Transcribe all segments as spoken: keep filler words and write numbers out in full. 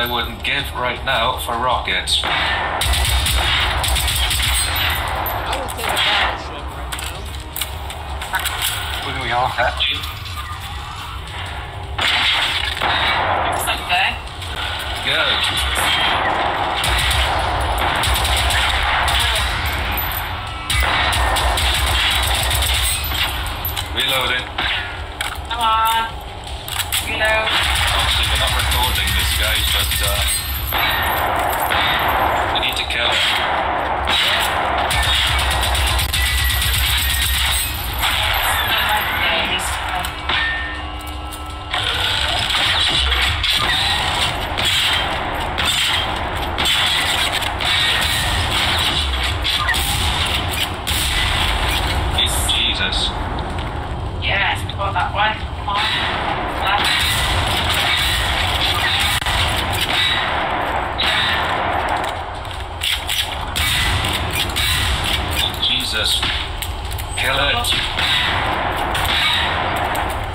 I wouldn't give right now for rockets. I would take a battleship right now. Wouldn't we all have to? Okay. Good. Reloading. Come on. Reload. Obviously we're not recording this guys, but uh we need to kill him. Got that one. Come on. Left. Jesus. Kill it.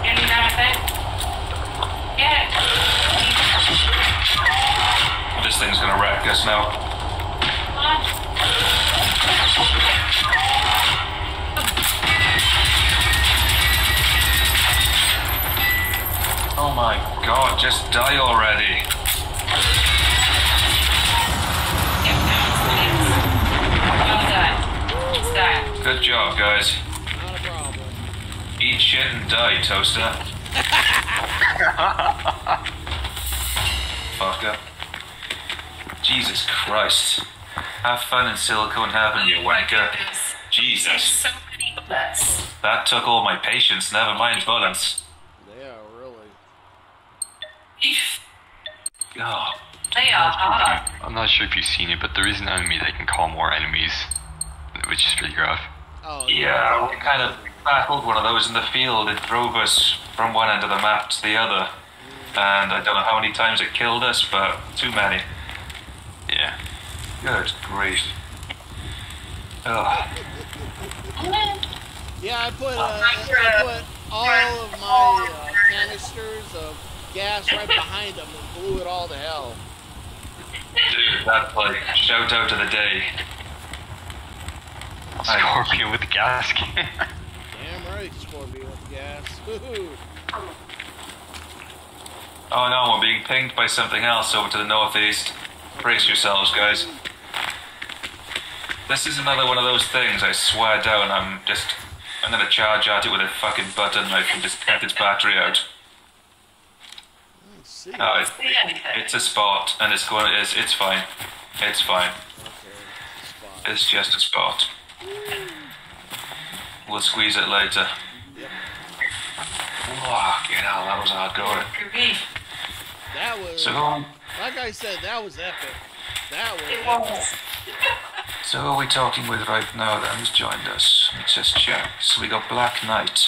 Can you grab it? Get it. This thing's gonna wreck us now. Come on. Oh my god, just die already. Well done. Just die. Good job, guys. Not a problem. Eat shit and die, Toaster. Fucker. Jesus Christ. Have fun in Silicon Heaven, you wanker. Jesus. So many of us. That took all my patience, never mind bullets. Oh. They are hard. I'm not sure if you've seen it, but there is an enemy that can call more enemies, which is pretty rough. Oh, yeah, no. We kind of battled one of those in the field. It drove us from one end of the map to the other, and I don't know how many times it killed us, but too many. Yeah. Good grief. Oh. Yeah, I put, uh, I put all of my uh, canisters of gas right behind them and blew it all to hell. Dude, that play. Shout out to the day. Scorpion with the gas can. Damn right, Scorpion with the gas. Woohoo! Oh no, we're being pinged by something else over to the northeast. Brace yourselves, guys. This is another one of those things, I swear down, I'm just... I'm gonna charge at it with a fucking butter knife and just cut its battery out. No, it's, it's a spot, and it's going. It's it's fine. It's fine. Okay, it's just a spot. We'll squeeze it later. Yep. Wow, you know that was hardcore. That was. So, like I said, that was epic. That was. It was. So who are we talking with right now? Then who's joined us? Let's just check. So we got Black Knight.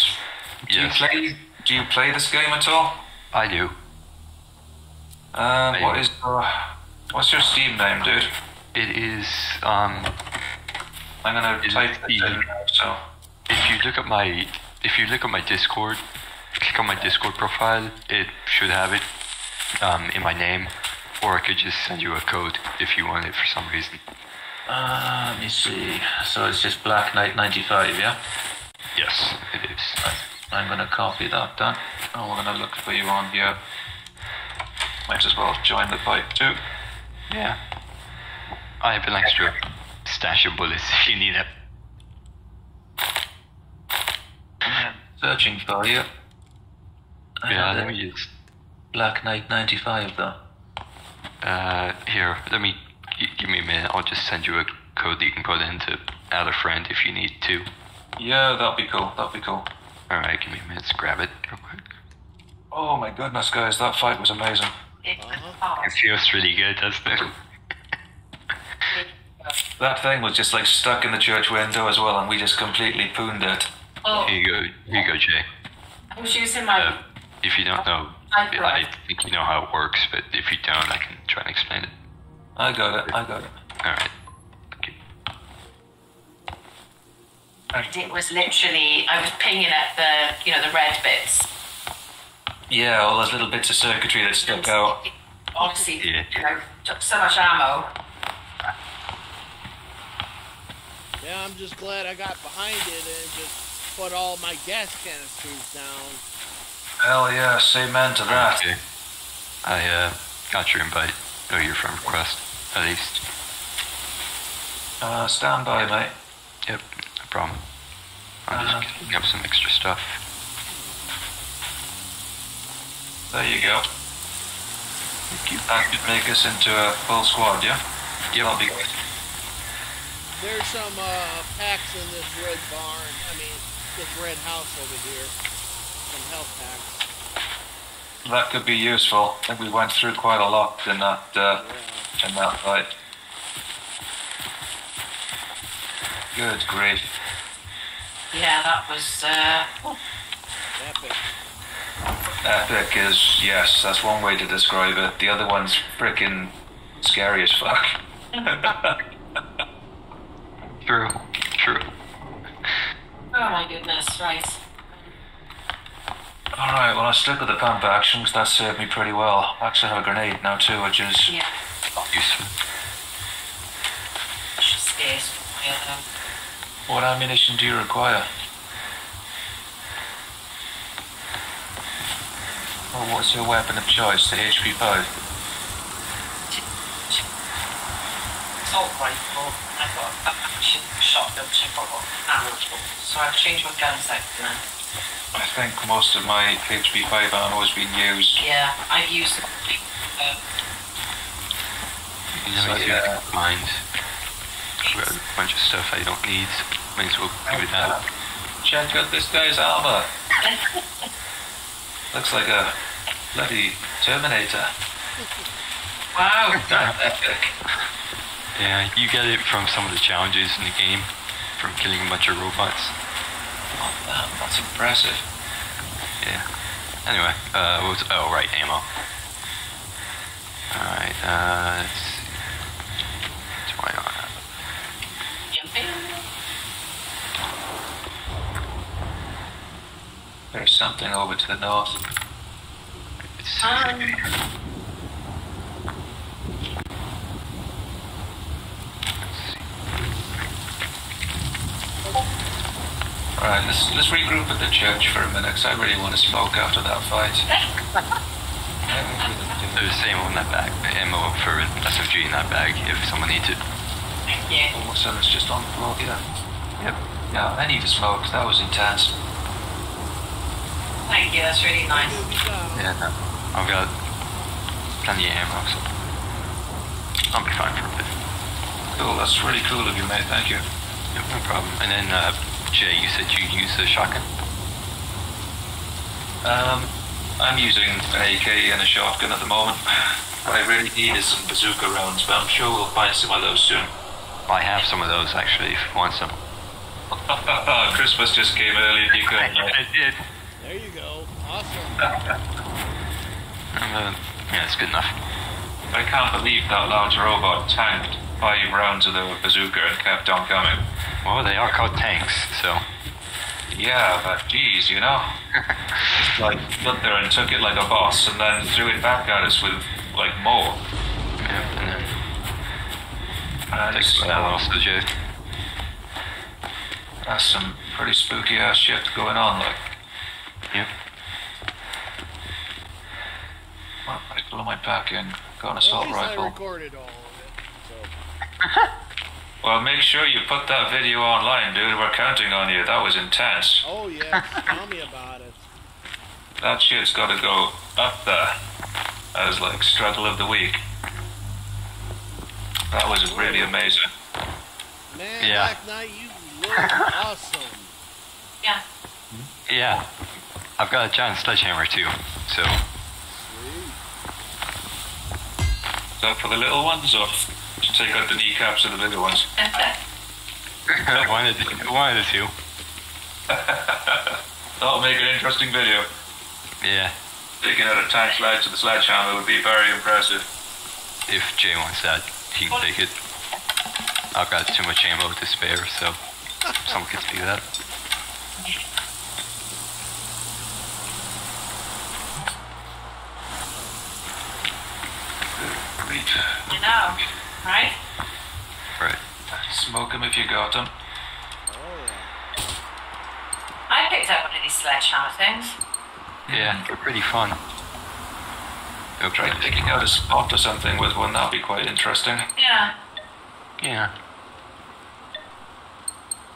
Do yes. you play? Do you play this game at all? I do. Um, what is your, what's your Steam name, dude? It is, um... I'm gonna type it in, so... If you look at my, if you look at my Discord, click on my Discord profile, it should have it, um, in my name, or I could just send you a code if you want it for some reason. Uh, let me see, so it's just Black Knight ninety-five, yeah? Yes, it is. Right. I'm gonna copy that down, and we're gonna look for you on here. Might as well join the fight too. Yeah. I have an extra stash of bullets if you need it. I'm searching for you. I yeah, let me use Black Knight ninety-five though. Uh, here, let me give me a minute. I'll just send you a code that you can put in to add a friend if you need to. Yeah, that'll be cool. That'll be cool. All right, give me a minute to grab it real quick. Oh my goodness, guys! That fight was amazing. Uh-huh. It feels really good, doesn't it? That thing was just like stuck in the church window as well, and we just completely pooned it. Oh. Here you go, here you go, Jay. I was using my. Uh, if you don't know, it, I think you know how it works, but if you don't, I can try and explain it. I got it. I got it. All right. Okay. And it was literally, I was pinging at the, you know, the red bits. Yeah, all those little bits of circuitry that stuck out. honestly, yeah. You know, took so much ammo. Yeah, I'm just glad I got behind it and just put all my gas canisters down. Hell yeah, say amen to that. Okay. I uh, got your invite, or your friend request, at least. Uh, stand by, mate. Yep, no problem. I'm uh, just picking up some extra stuff. There you go. Thank you. That could make us into a full squad, yeah? Yeah, that'll be good. There's some uh, packs in this red barn, I mean, this red house over here. Some health packs. That could be useful. I think we went through quite a lot in that, uh, yeah. in that fight. Good grief. Yeah, that was, uh... Oh. Epic. Epic is, yes, that's one way to describe it. The other one's freaking scary as fuck. True, true. Oh my goodness, right. Alright, well I stuck with the pump action because that served me pretty well. I actually have a grenade now too, which is... Yeah. Useful. Space for my other. What ammunition do you require? Well, what's your weapon of choice, the H P five? Assault rifle, I've got a action shotgun, which I've got ammo, so I've changed my gun section now. I think most of my H P five ammo has been used. Yeah, I've used uh, you know, so, you yeah. don't mind. I've got a bunch of stuff I don't need, might as well give it out. Check out this guy's armor. Looks like a bloody Terminator. Wow, that's epic. Yeah, you get it from some of the challenges in the game, from killing a bunch of robots. Oh, man, that's impressive. Yeah. Anyway, uh, what was, oh, right, ammo. Alright, uh, let's see. What's going on? Jumping. There's something over to the north. It's um. Right, let's, let's regroup at the church for a minute, because I really want to smoke after that fight. There's the same on that bag, the ammo for an S M G in that bag, if someone needs it. Yeah. Oh, so it's just on the floor, yeah. Yep. Yeah, I need to smoke, that was intense. Thank you, that's really nice. Yeah, no, I've got plenty of ammo, so I'll be fine for a bit. Cool, that's really cool of you, mate, thank you. Yep, no problem. And then, uh... Jay, you said you use a shotgun? Um, I'm using an A K and a shotgun at the moment. What I really need is some bazooka rounds, but I'm sure we'll find some of those soon. I have some of those, actually, if you want some. Christmas just came early and you couldn't. I did. There you go. Awesome. Uh, yeah, it's good enough. I can't believe that large robot tanked five rounds of the bazooka and kept on coming. Well, they are called tanks, so... Yeah, but geez, you know? It's like, stood there and took it like a boss, and then threw it back at us with, like, more. Yeah, and then... Uh, Thanks for that, Master J. That's some pretty spooky-ass shit going on, like... Yep. Well, I blew my pack in, got an assault rifle. I recorded all of it, so... Well, make sure you put that video online, dude. We're counting on you. That was intense. Oh, yeah. Tell me about it. That shit's got to go up there as, like, struggle of the week. That was really amazing. Man, yeah. Black Knight, you look awesome. Yeah. Yeah. I've got a giant sledgehammer, too, so... Sweet. Is that for the little ones, or...? Take out the kneecaps of the bigger ones. One of the, one of the two. That'll make an interesting video. Yeah. Taking out a tank slide to the sledgehammer would be very impressive. If Jay wants that, he can take it. I've got too much ammo to spare, so someone can do that. now, right? Right. Smoke them if you got them. I picked up one of these sledgehammer things. Yeah, they're pretty fun. They'll try picking out a spot or something with one. That'll be quite interesting. Yeah. Yeah.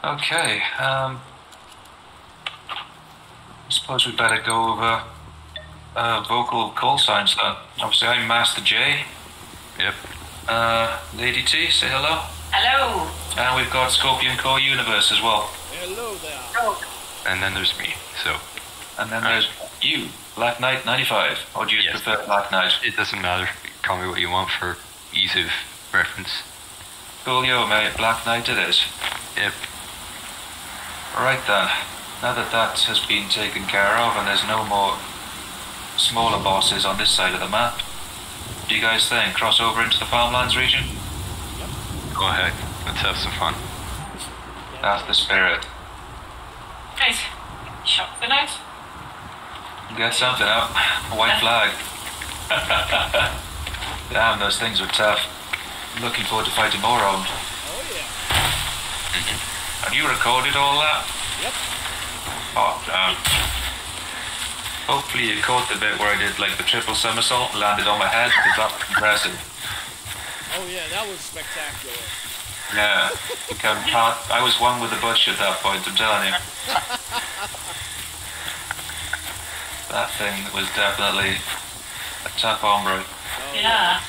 Okay. Um. I suppose we better go over uh, vocal call signs then. Obviously, I'm Master J. Yep. Uh, Lady T, say hello. Hello. And we've got Scorpion Core Universe as well. Hello there. Oh. And then there's me. So. And then there's you, Black Knight ninety-five. Or do you yes. prefer Black Knight? It doesn't matter. Call me what you want for ease of reference. Cool, yo, mate. Black Knight it is. Yep. Right then. Now that that has been taken care of and there's no more smaller bosses on this side of the map, do you guys think cross over into the farmlands region? Yep. Go ahead. Let's have some fun. Yep. That's the spirit. Nice. Shop the night. Get something out. A white flag. Damn, those things were tough. I'm looking forward to fighting more of them. Oh, yeah. Have you recorded all that? Yep. Oh, damn. Hopefully you caught the bit where I did like the triple somersault and landed on my head, because that was impressive. Oh, yeah, that was spectacular. Yeah. Part, I was one with the butch at that point, I'm telling you. That thing was definitely a tough hombre. Oh, yeah.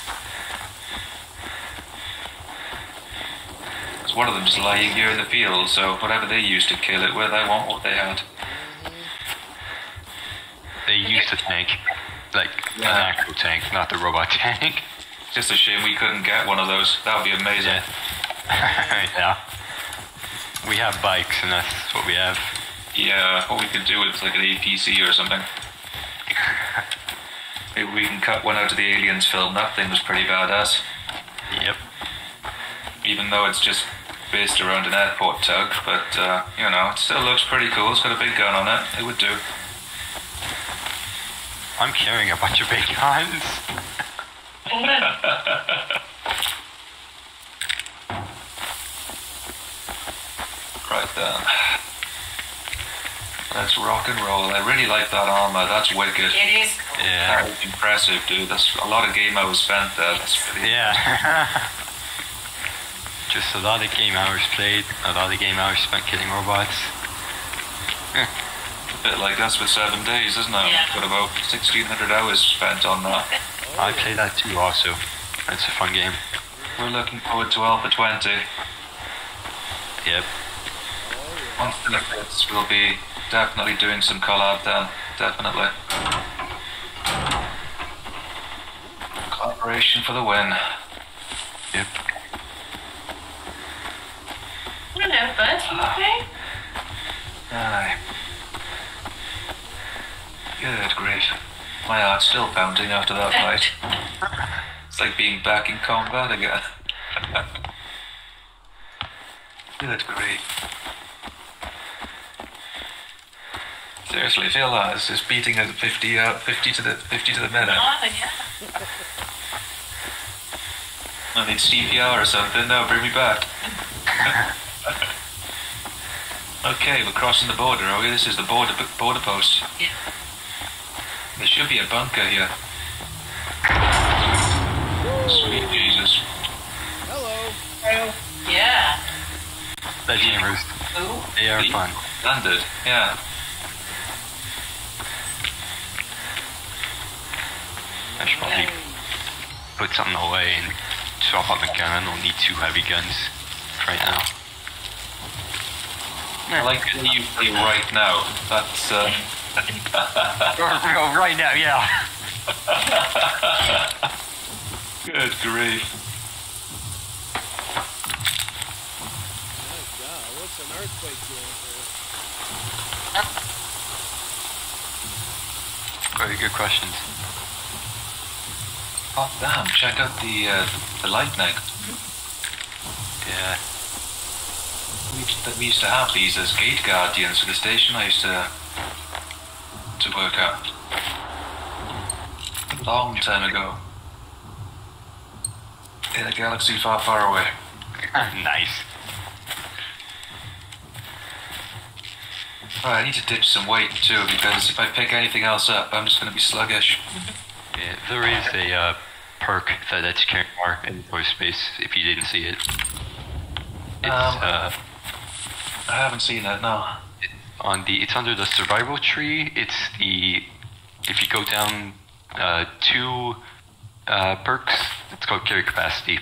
Because one of them's lying here in the field, so whatever they used to kill it with, I want what they had. They used a tank. Like, yeah. An actual tank, not the robot tank. Just a shame we couldn't get one of those. That would be amazing. Yeah. Yeah. We have bikes, and that's what we have. Yeah, what we could do is like an A P C or something. Maybe we can cut one out of the Aliens film. That thing was pretty badass. Yep. Even though it's just based around an airport tug, but, uh, you know, it still looks pretty cool. It's got a big gun on it. It would do. I'm carrying a bunch of big guns. Right then. Let's rock and roll. I really like that armor. That's wicked. It is. Yeah. That was impressive, dude. That's a lot of game hours spent there. That's pretty yeah. Just a lot of game hours played. A lot of game hours spent killing robots. A bit like us with Seven Days, isn't it? Yeah. We've got about sixteen hundred hours spent on that. I play that too also. It's a fun game. We're looking forward to Alpha twenty. Yep. Once the fits, we'll be definitely doing some collab then, definitely. Collaboration for the win. Yep. Hello, bud. You okay? Aye. Good grief. My heart's still pounding after that fight. It's like being back in combat again. Good grief. Seriously, feel that it's just beating at fifty, uh, fifty to the fifty to the minute. Oh, yeah. I need C P R or something. No, bring me back. Okay, we're crossing the border. Are we? This is the border border post. Yeah. There should be a bunker here. Woo! Sweet Jesus. Hello. Hello. Yeah. They're generous. Oh. They are fun. Landed. Yeah. I should probably put something away and swap out the gun. I don't need two heavy guns right now. I like the you play right now. That's uh right now, yeah. Good grief. Oh god, what's an earthquake doing here? Very good questions. Oh damn, check out the uh, the lightning. Yeah. We, we used to have these as gate guardians for the station I used to to work at. Long time ago. in a galaxy far, far away. Nice. Alright, I need to ditch some weight too, because if I pick anything else up, I'm just going to be sluggish. Yeah, there is a uh, perk that lets you carry more inventory space, if you didn't see it. It's, um, uh, I haven't seen that, no. On the, it's under the survival tree. It's the, if you go down uh, two uh, perks, it's called carry capacity.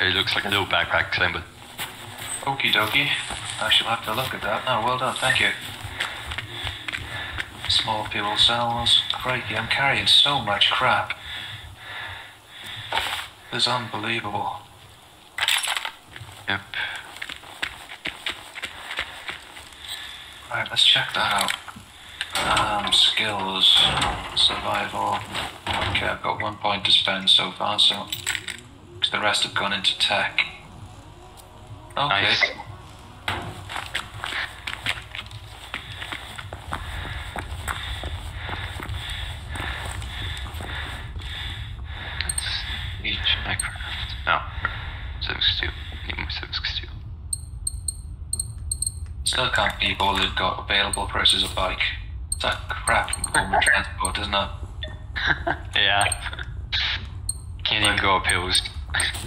It looks like a little backpack thing, but... Okie dokie. I shall have to look at that. No, well done, thank you. Small fuel cells. Crikey, I'm carrying so much crap. This is unbelievable. Yep. Alright, let's check that out. Um, skills, survival. Okay, I've got one point to spend so far, so... Because the rest have gone into tech. Okay. Nice. Still can't believe all they've got available prices of bike. It's a crap form of transport, isn't it? Yeah. Can't even go up hills.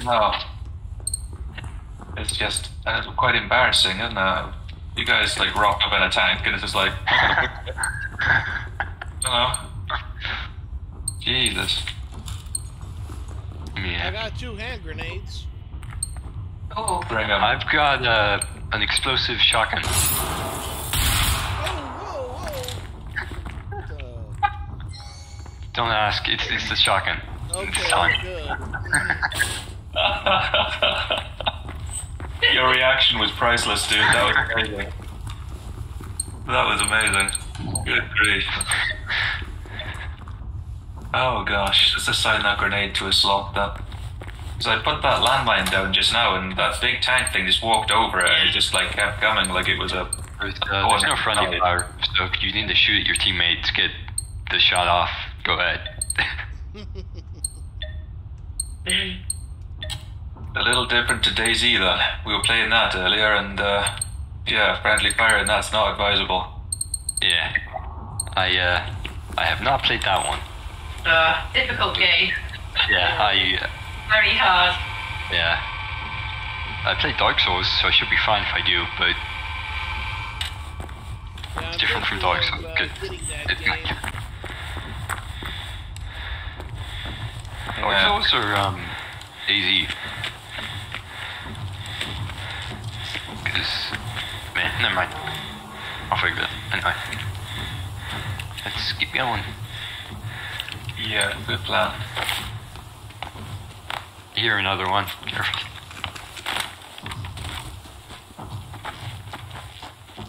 No. It's just uh, quite embarrassing, isn't it? You guys like rock up in a tank and it's just like... I don't know. Jesus. Yeah. I got two hand grenades. Oh, bring them. I've got uh, an explosive shotgun. Oh, whoa, whoa. The... Don't ask, it's, it's the shotgun. Okay, it's good. Your reaction was priceless, dude. That was amazing. That was amazing. Good grief. Oh gosh, let's assign that grenade to a slot that... So I put that landmine down just now, and that big tank thing just walked over it, and it just like kept coming like it was a... There's, uh, there's no friendly fire, so if you need to shoot at your teammates, get the shot off, go ahead. A little different to DayZ then. We were playing that earlier, and uh, yeah, friendly fire, and that's not advisable. Yeah. I, uh, I have not played that one. Uh, difficult game. Yeah, I... Uh, very hard. Yeah. I play Dark Souls, so I should be fine if I do, but... Yeah, it's different from Dark Souls. Uh, Good. It's not... yeah. Dark Souls or, um, DayZ? Because... Man, never mind. I'll figure it out. Anyway. Let's keep going. Yeah, good plan. Here, another one. Careful.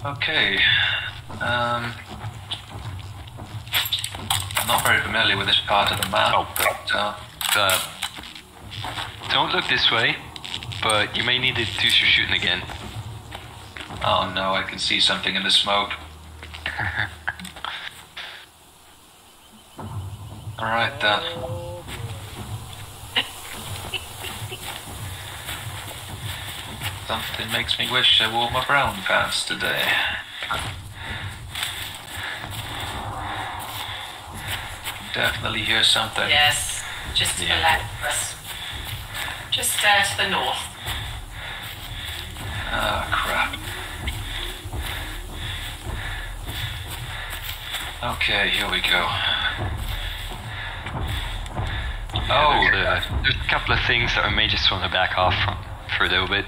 Okay. Um, I'm not very familiar with this part of the map. Oh, but, uh, uh, don't look this way, but you may need to do some shooting again. Oh no, I can see something in the smoke. Alright then. Something makes me wish I wore my brown pants today. Definitely hear something. Yes, just to yeah. the left of us. Just uh, to the north. Ah, crap. Okay, here we go. Oh, yeah, there's, uh, there's a couple of things that I may just want to back off from for a little bit.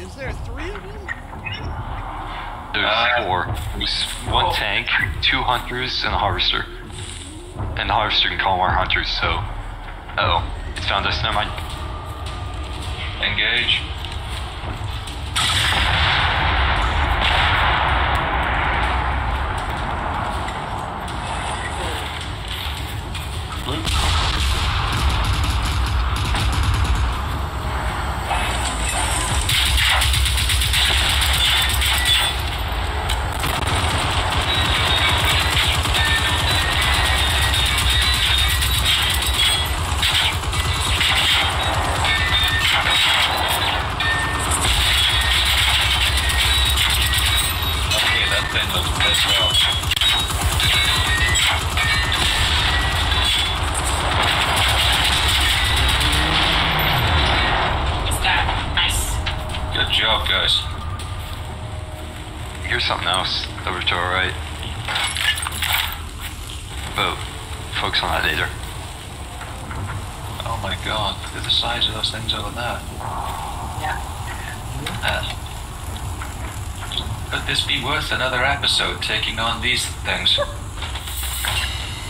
Is there three of them? There's uh, four. There's one oh. tank, two hunters, and a harvester. And the harvester can call more hunters, so... Uh oh, it's found us, never mind. Engage. Here's something else over to our right. But focus on that later. Oh my god, look at the size of those things over there. Yeah. Uh, could this be worth another episode, taking on these things?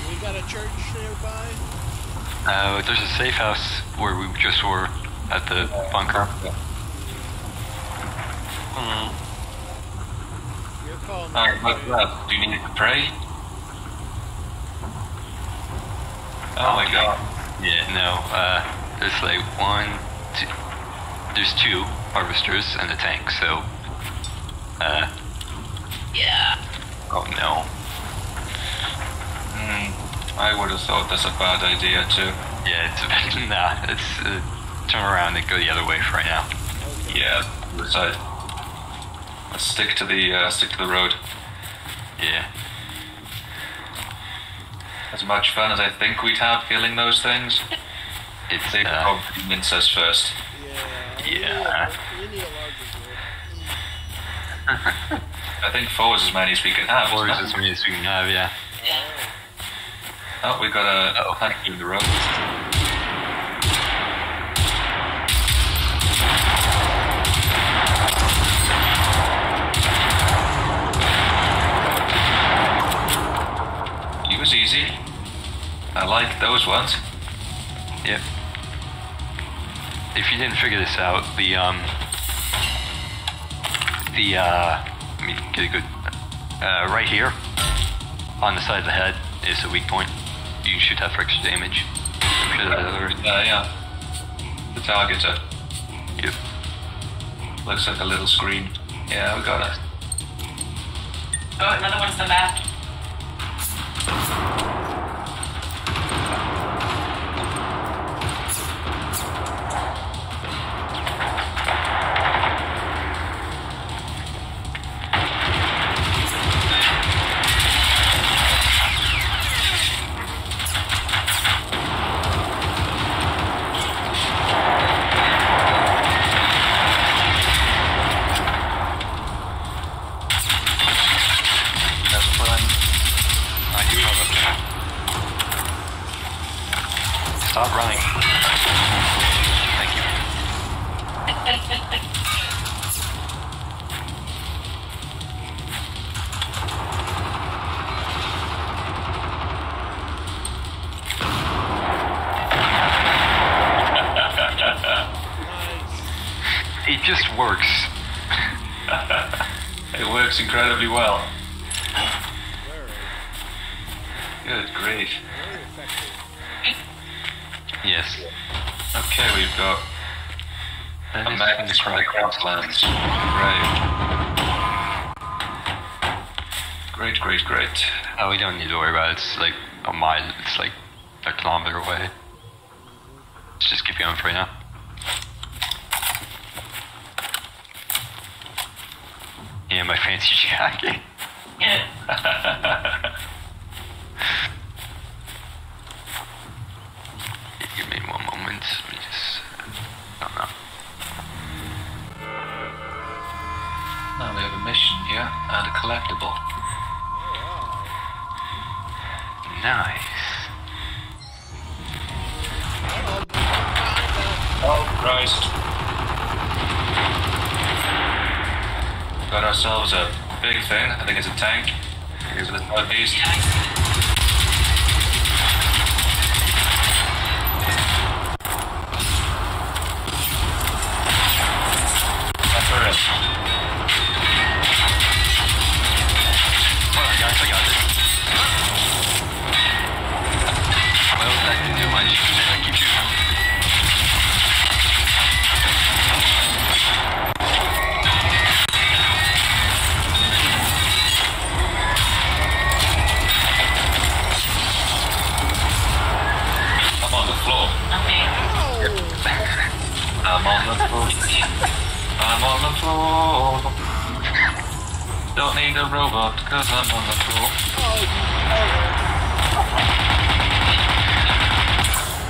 We got a church nearby? Uh, there's a safe house where we just were at the uh, bunker. Yeah. Hmm. Your call, man. Alright, love, do you need to pray? Oh my god. Yeah, no, uh, there's like one, two, there's two harvesters and a tank, so, uh, yeah. Oh no. Hmm, I would have thought that's a bad idea too. Yeah, it's a bit, nah, it's, uh, turn around and go the other way for right now. Yeah, so, let's stick to the, uh, stick to the road. Yeah. As much fun as I think we'd have killing those things, it's they uh, probably mince us first. Yeah. yeah. I think four is as many as we can have. Four is as many as we can have, yeah. yeah. Oh, we got a uh -oh. tank in the road. It was easy. I like those ones. Yep. If you didn't figure this out, the, um, the, uh, let me get a good, uh, right here, on the side of the head, is a weak point. You should have for extra damage. Uh, yeah. The targeter. Yep. Looks like a little screen. Yeah, we got it. Oh, another one's the map. Incredibly well. Good grief. Yes. Okay, we've got that a magnet from the grasslands. Great. Great, great, great. Oh, we don't need to worry about it. It's like a mile, it's like a kilometer away. Let's just keep going for right now. Yeah, my fancy jacket. Give me one moment. Let me just. I don't know. Now we have a mission here and a collectible. Nice. Oh, Christ. Got ourselves a big thing. I think it's a tank. Here's the northeast. That's for it. I'm on the floor. I'm on the floor. Don't need a robot, cause I'm on the floor.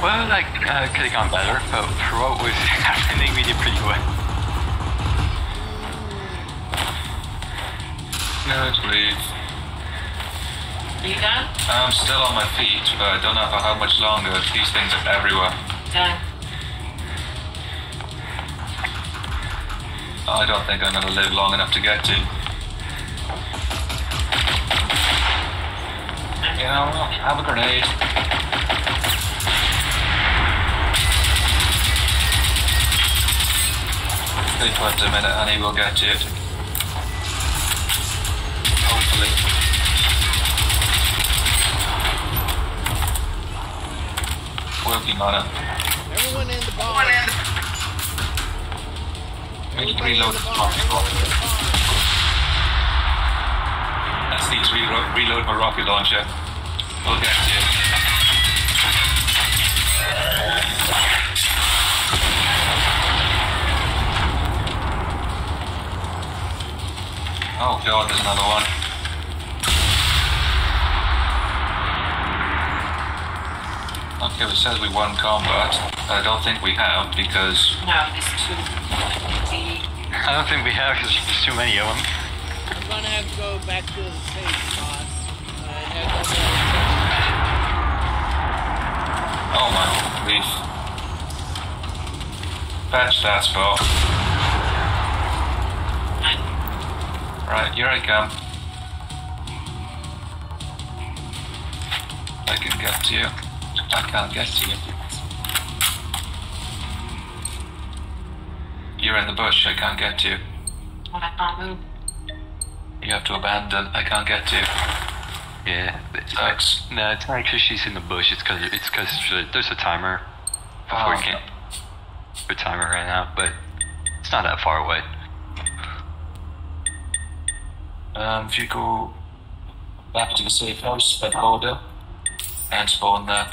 Well, that uh, could have gone better, but for what was happening, we did pretty well. Snooze, please. Are you done? I'm still on my feet, but I don't know for how much longer. These things are everywhere. Done. I don't think I'm going to live long enough to get to. You know, have a grenade. They put him in it and he will get to it. Hopefully. Working on it. Everyone in the bomb. We need to reload the rocket. I just need to reload, reload my rocket launcher. We'll get to it. Oh god, there's another one. Okay, it says we won combat. I don't think we have because. No, there's too many. I don't think we have because there's too many of them. I'm gonna have to go back to the safe spot. Oh my grief. Patch that spot. Right, here I come. I can get to you. I can't get to you. You're in the bush, I can't get to you. Well, I can't move. You have to abandon, I can't get to you. Yeah, it sucks. Like, no, it's not because she's in the bush, it's because it's cause there's a timer. Before oh, we no. A timer right now, but it's not that far away. Um, if you go back to the safe house by the border and spawn there.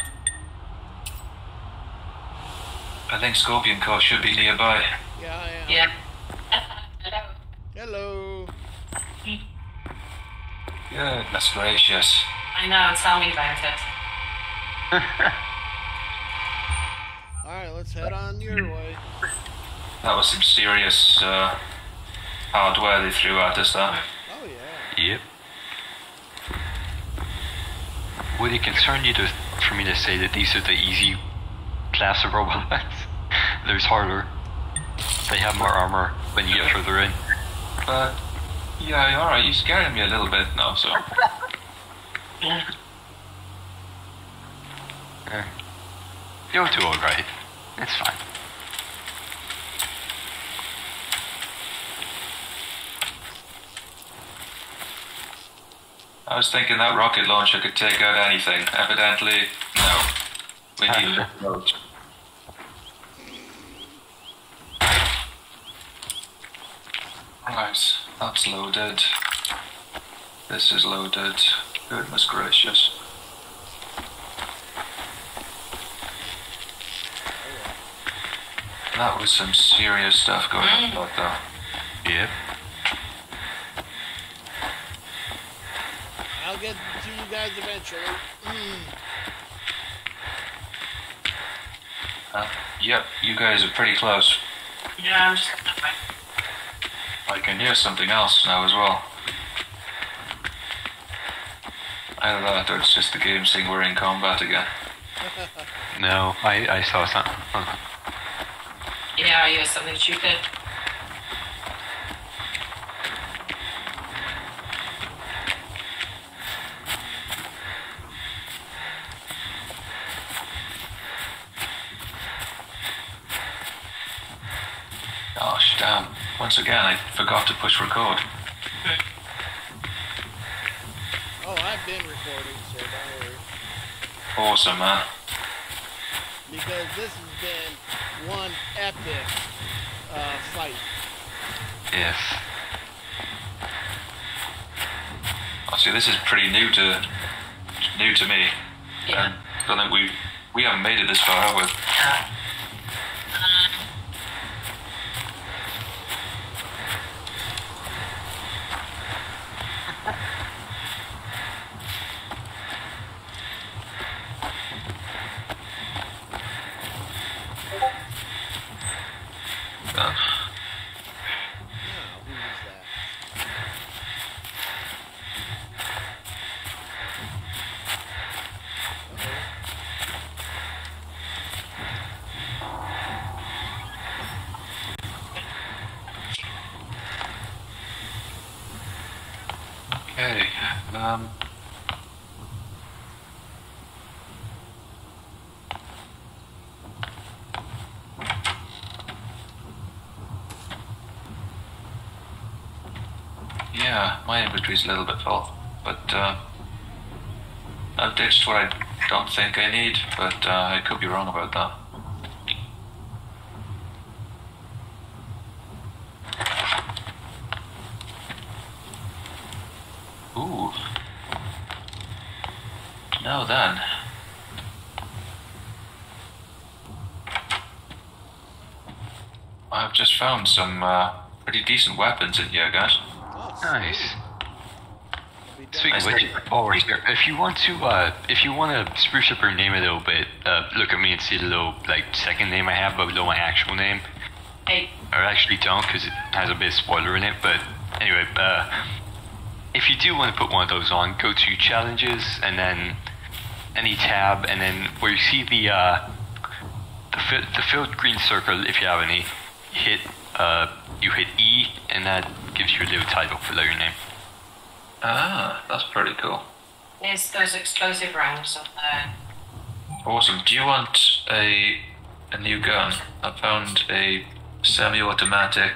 I think Scorpion Core should be nearby. Yeah, yeah. Yeah. Hello. Hello. Goodness gracious. I know, tell me about it. Alright, let's head on your way. That was some serious uh, hardware they threw at us, that. Oh, yeah. Yep. Would it concern you to, for me to say that these are the easy class of robots? There's harder. They have more armor when you get further in. But, yeah, alright, you're scaring me a little bit now, so. Yeah. Yeah. You're too old, right? It's fine. I was thinking that rocket launcher could take out anything. Evidently, no. We need to approach. Right, that's loaded. This is loaded. Goodness gracious. That was some serious stuff going on like that. Yep. I'll get to you guys eventually. Mm. Uh, yep, you guys are pretty close. Yeah, I'm just I can hear something else now as well. I don't know, it's just the game saying we're in combat again. No, I, I saw something. Huh. Yeah, I heard something stupid. Once again, I forgot to push record. Oh, I've been recording, so don't worry. Awesome, man. Because this has been one epic uh, fight. Yes. Oh, see, this is pretty new to new to me. Yeah. I don't think we we haven't made it this far, have we? Yeah. Okay, um... yeah, my inventory's a little bit full, but uh, I've ditched what I don't think I need, but uh, I could be wrong about that. Ooh. Now then. I've just found some uh, pretty decent weapons in here, guys. Nice. Speaking of which, always there. If you want to, uh, if you want to spruce up your name a little bit, uh, look at me and see the little, like, second name I have, but below my actual name. Hey. I actually don't, because it has a bit of spoiler in it, but anyway, uh, if you do want to put one of those on, go to challenges, and then any tab, and then where you see the, uh, the, fi the filled green circle, if you have any, hit, uh, you hit E, and that gives you a little title below your name. Ah, that's pretty cool. There's those explosive rounds on there. Awesome. Do you want a a new gun? I found a semi-automatic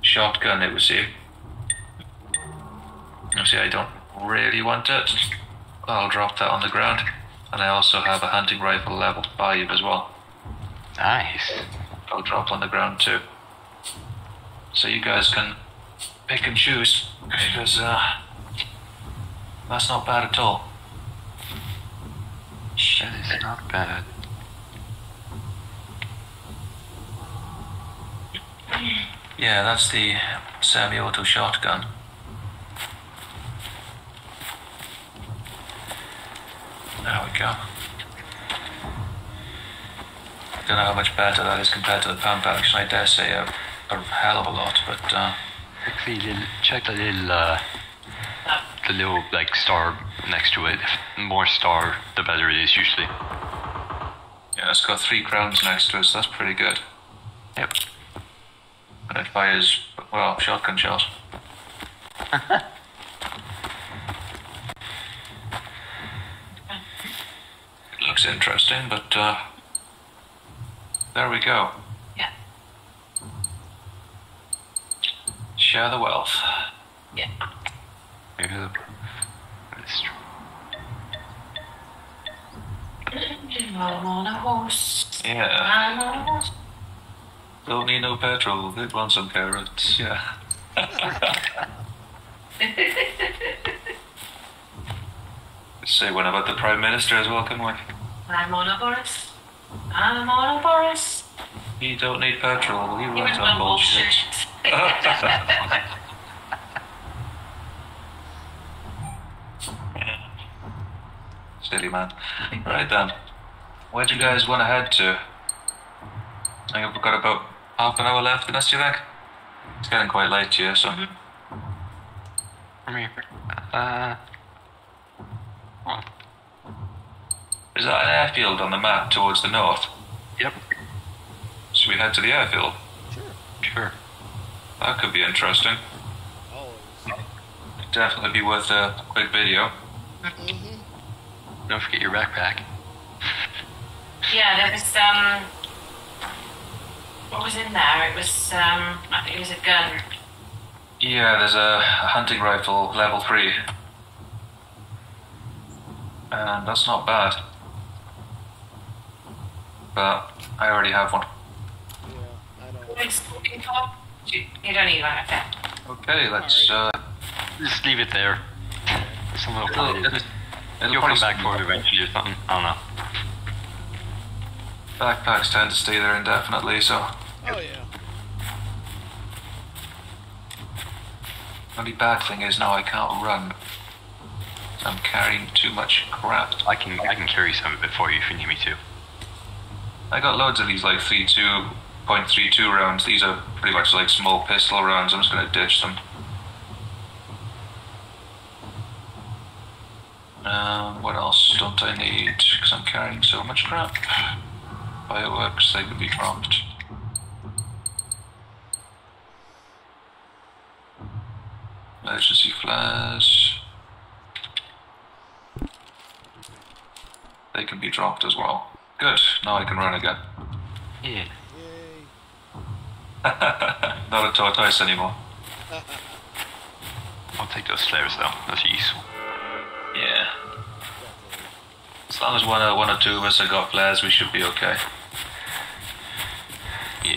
shotgun, it would seem. You see, I don't really want it. I'll drop that on the ground. And I also have a hunting rifle level five as well. Nice. I'll drop on the ground too. So you guys can pick and choose, because uh, that's not bad at all. That is not bad. Yeah, that's the semi-auto shotgun. There we go. I don't know how much better that is compared to the pump action. I dare say a, a hell of a lot, but... Uh, Actually, check the little, uh, the little, like, star next to it. The more star, the better it is, usually. Yeah, it's got three crowns next to it, so that's pretty good. Yep. And it fires, well, shotgun shells. It looks interesting, but, uh, there we go. Share the wealth. Yeah. That's true. I'm on a horse. Yeah. I'm on a horse. Don't need no petrol. They want some carrots. Yeah. Say one about the Prime Minister as well, can we? I'm on a horse. I'm on a horse. You don't need petrol. You want some bullshit. bullshit. Silly man. Right then, where do you guys want to head to? I think we've got about half an hour left in us, you think? It's getting quite late here, so... Uh... Is that an airfield on the map towards the north? Yep. Should we head to the airfield? Sure. Sure. That could be interesting. It'd definitely be worth a quick video. Mm-hmm. Don't forget your backpack. Yeah, there was, um... what was in there? It was, um... I think it was a gun. Yeah, there's a hunting rifle, level three. And that's not bad. But I already have one. Yeah, I don't... It's Scorpion Core. You don't need one like that. Okay, let's uh, just leave it there. It's a little funny. You'll come back for it eventually or something. I don't know. Backpacks tend to stay there indefinitely, so. Oh yeah. The only bad thing is now I can't run. I'm carrying too much crap. I can I can carry some of it for you if you need me to. I got loads of these like three two. point three two rounds. These are pretty much like small pistol rounds. I'm just going to ditch them. Um, what else don't I need? Because I'm carrying so much crap. Fireworks, they can be dropped. Emergency flares. They can be dropped as well. Good, now I can run again. Yeah. Not a tortoise anymore. I'll take those flares though, that's useful. Yeah. As long as one or, one or two of us have got flares, we should be okay. Yeah.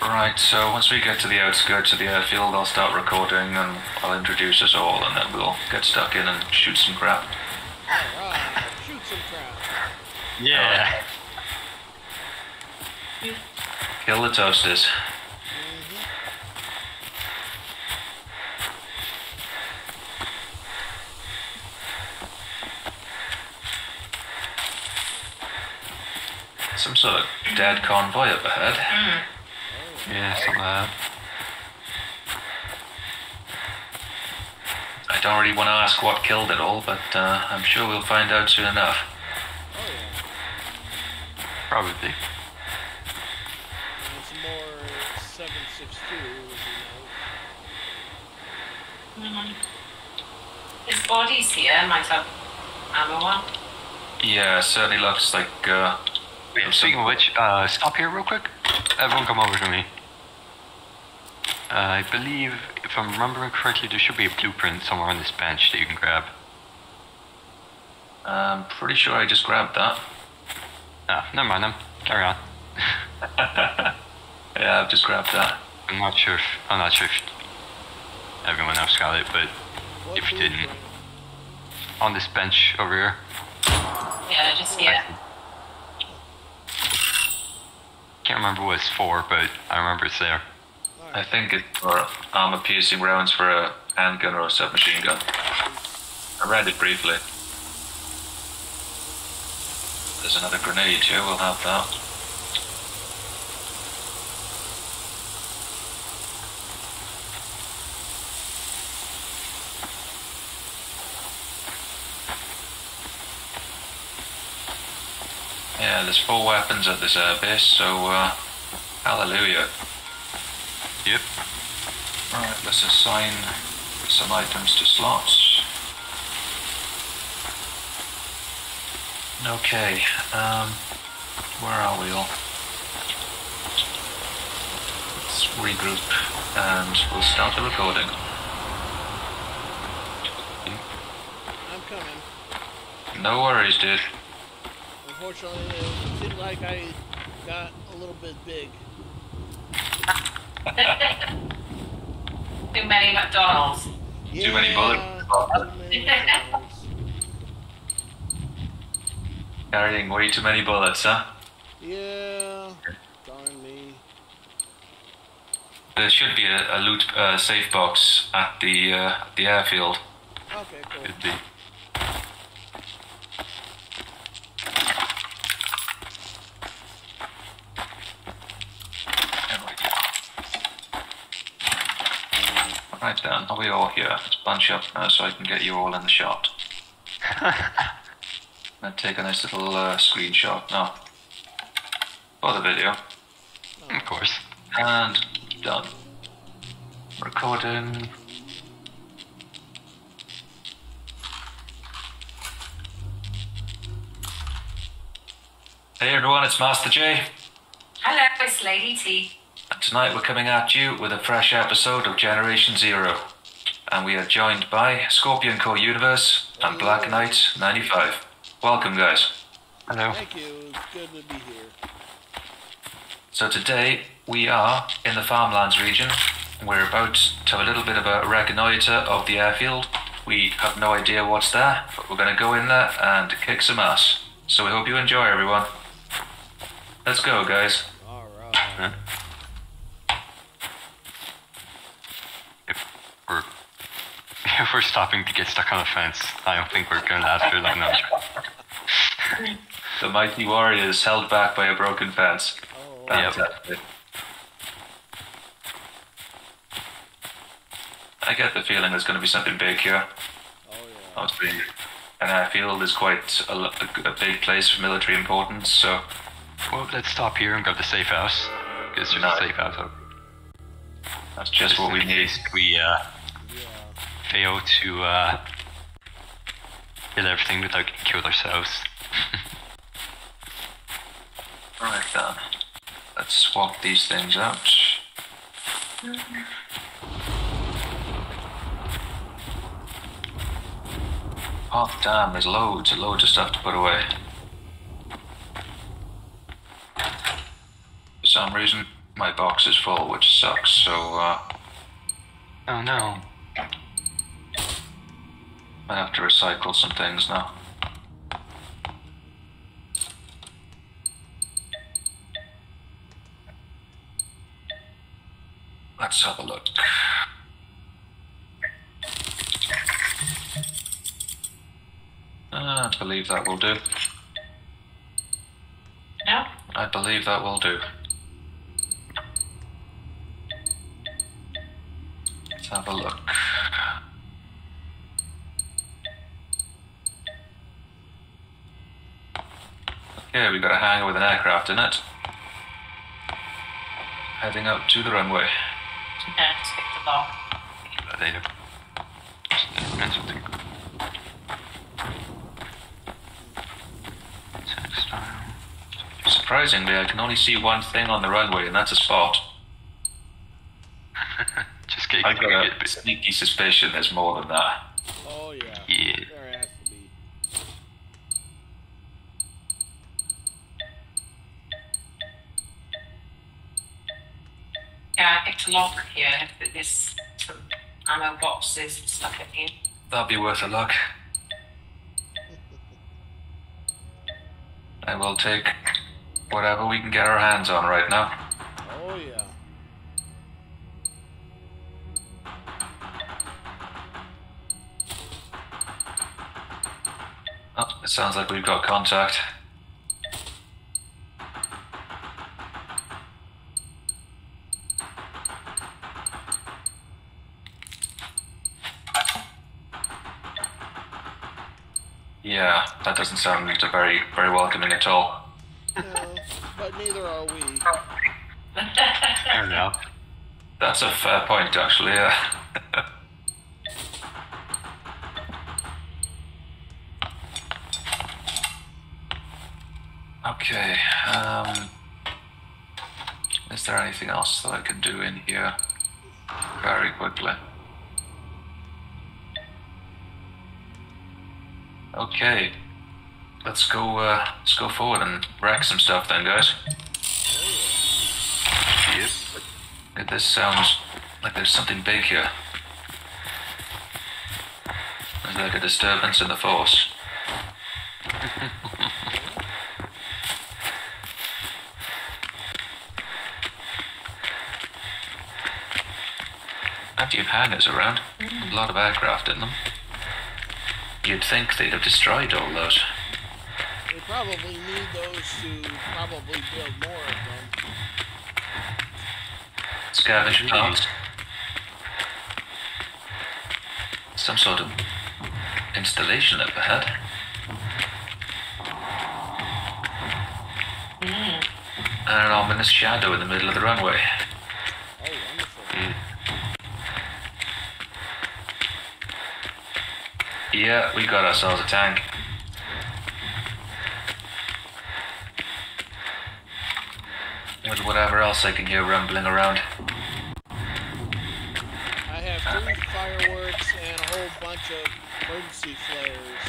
Right, so once we get to the outskirts of the airfield, I'll start recording and I'll introduce us all and then we'll get stuck in and shoot some crap. Alright, shoot some crap. Yeah. Um, kill the toasters. Some sort of dead convoy up ahead. Mm-hmm. Yeah, something like that. I don't really want to ask what killed it all, but uh, I'm sure we'll find out soon enough. Oh, yeah. Probably. It's more seven six two, you know. Mm-hmm. His body's here, might have ammo on. Yeah, certainly looks like... Uh, Speaking of which, uh, stop here real quick. Everyone come over to me. Uh, I believe, if I'm remembering correctly, there should be a blueprint somewhere on this bench that you can grab. I'm pretty sure I just grabbed that. Ah, never mind then. Carry on. Yeah, I've just grabbed that. I'm not sure if, I'm not sure if everyone else got it, but what if you didn't, on this bench over here. Yeah, just, yeah. I, I can't remember what it's for, but I remember it's there. I think it's for armor piercing rounds for a handgun or a submachine gun. I read it briefly. There's another grenade here, we'll have that. Yeah, there's four weapons at this airbase, so uh, hallelujah. Yep. Alright, let's assign some items to slots. Okay, um, where are we all? Let's regroup and we'll start the recording. I'm coming. No worries, dude. Unfortunately, it seemed like I got a little bit big. Too many McDonald's. Yeah, too many bullets. Too many McDonald's. Carrying way too many bullets, huh? Yeah. Darn me. There should be a, a loot uh, safe box at the uh, at the airfield. Okay, cool. Could be. Right then, are we all here? Let's bunch up now so I can get you all in the shot. I'll take a nice little uh, screenshot now. For the video. Of course. And done. Recording. Hey everyone, it's Master J. Hello, it's Lady T. And tonight we're coming at you with a fresh episode of Generation Zero. And we are joined by Scorpion Core Universe and Black Knight ninety-five. Welcome, guys. Hello. Thank you. It's good to be here. So today we are in the farmlands region. We're about to have a little bit of a reconnoiter of the airfield. We have no idea what's there, but we're going to go in there and kick some ass. So we hope you enjoy, everyone. Let's go, guys. All right. Huh? We're, if we're stopping to get stuck on a fence, I don't think we're going to last very long now. The mighty warriors held back by a broken fence. Oh, wow. Yep. I get the feeling there's going to be something big here. Oh, yeah. Obviously, an airfield is quite a, a big place for military importance, so... Well, let's stop here and grab the safe house. Because there's no. a safe house over. That's just, just what we need. We, uh... fail to uh, kill everything without getting killed ourselves. Right then, let's swap these things out. Mm-hmm. Oh damn, there's loads and loads of stuff to put away. For some reason, my box is full, which sucks, so uh... oh no. I have to recycle some things now. Let's have a look. I believe that will do. Yeah? I believe that will do. Let's have a look. Okay, we got a hangar with an aircraft in it. Heading out to the runway. Yeah, just pick the ball. There you go. That's something. Surprisingly, I can only see one thing on the runway, and that's a spot. Just I got a, a sneaky suspicion there's more than that. Oh yeah. Yeah. There has to be. Yeah, I picked a locker here, but there's some ammo boxes and stuff in here. That'd be worth a look. I will take whatever we can get our hands on right now. Oh yeah. Oh, it sounds like we've got contact. Yeah, that doesn't sound very, very welcoming at all. No, but neither are we. Fair enough. That's a fair point, actually, yeah. Okay, um... is there anything else that I can do in here very quickly? Okay. Let's go, uh, let's go forward and wreck some stuff then, guys. Yep. This sounds like there's something big here. There's like a disturbance in the force. After you've hangars around, a lot of aircraft in them, you'd think they'd have destroyed all those. We probably need those to probably build more of them. Scavenge parts. Some sort of installation up ahead. Mm. And an ominous shadow in the middle of the runway. Oh, wonderful. Mm. Yeah, we got ourselves a tank. With whatever else I can hear rumbling around. I have three fireworks and a whole bunch of emergency flares.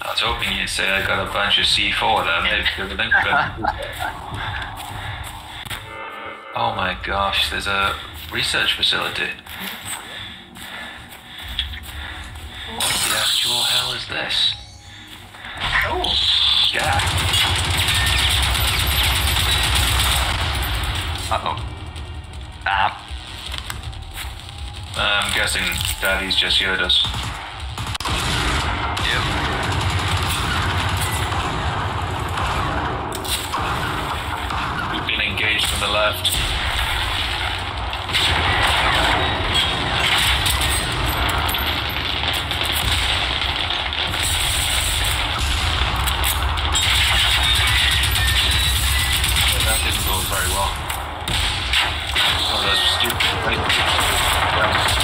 I was hoping you'd say I got a bunch of C four there, maybe. Oh my gosh, there's a research facility. What the actual hell is this? Oh, yeah. Uh-oh. Ah. I'm guessing Daddy's just heard us. Yep. We've been engaged from the left. Well, that didn't go very well. That's stupid.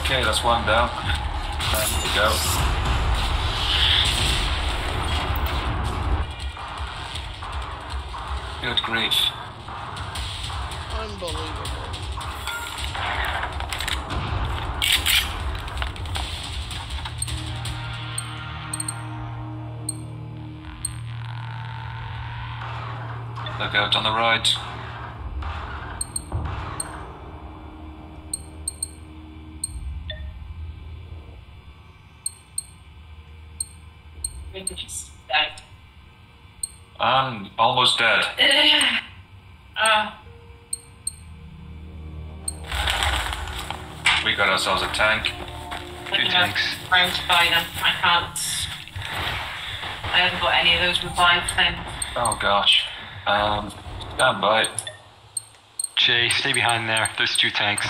Okay, that's one down. There we go. Good grief. Unbelievable. They'll go down the right. I'm almost dead. Uh, we got ourselves a tank. Two tanks. Round to buy them. I can't. I haven't got any of those revive things. Oh gosh. Um, stand by. Jay, stay behind there. There's two tanks.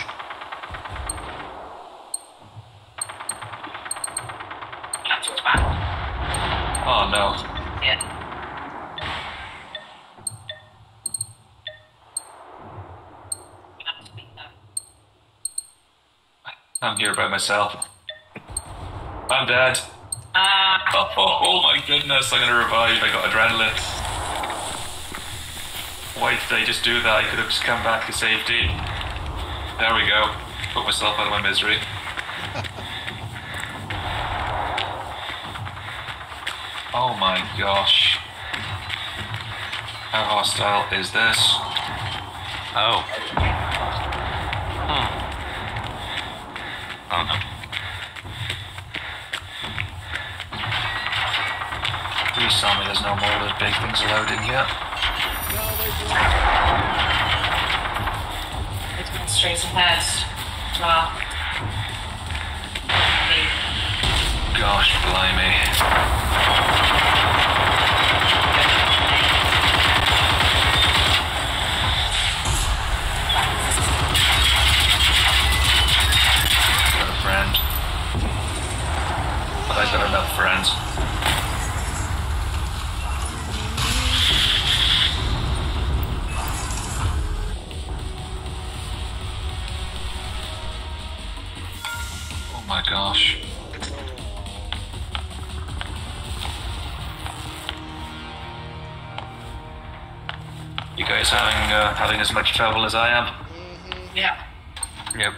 Cancelled back. Oh no. Yeah. I'm here by myself. I'm dead. Uh, oh, oh, oh my goodness, I'm gonna revive. I got adrenaline. Why did they just do that? I could have just come back to safety. There we go. Put myself out of my misery. Oh my gosh. How hostile is this? Oh. Hmm. Oh no. Please tell me there's no more of those big things allowed in here. It's been straight ahead. Wow. Gosh, blimey. I've got a friend. I've got enough friends. Oh my gosh. You guys having uh, having as much trouble as I am? Mm-hmm. Yeah. Yep.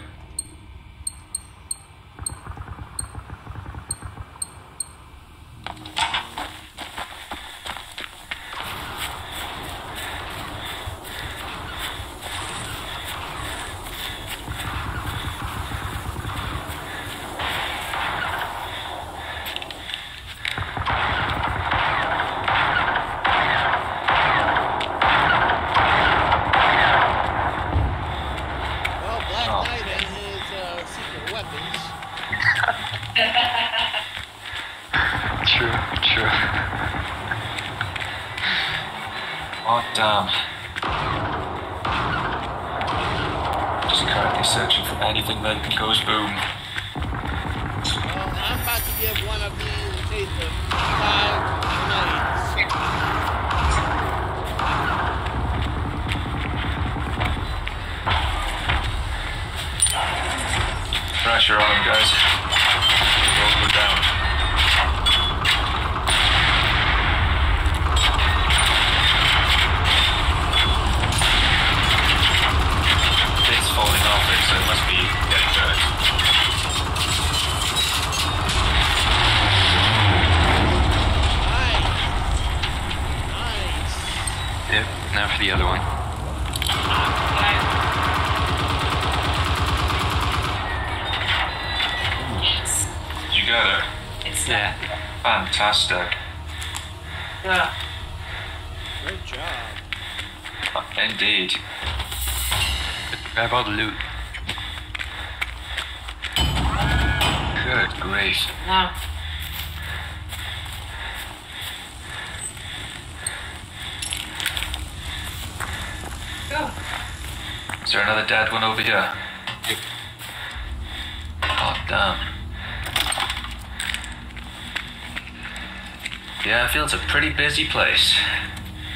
It's a pretty busy place.